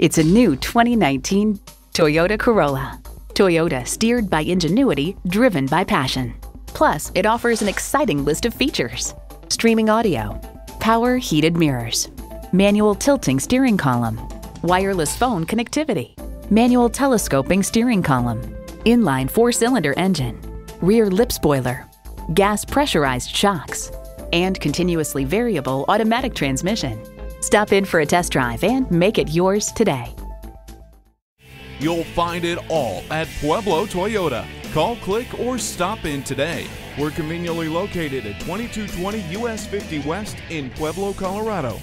It's a new 2019 Toyota Corolla. Toyota steered by ingenuity, driven by passion. Plus, it offers an exciting list of features: streaming audio, power heated mirrors, manual tilting steering column, wireless phone connectivity, manual telescoping steering column, inline four-cylinder engine, rear lip spoiler, gas pressurized shocks, and continuously variable automatic transmission. Stop in for a test drive and make it yours today. You'll find it all at Pueblo Toyota. Call, click, or stop in today. We're conveniently located at 2220 US 50 West in Pueblo, Colorado.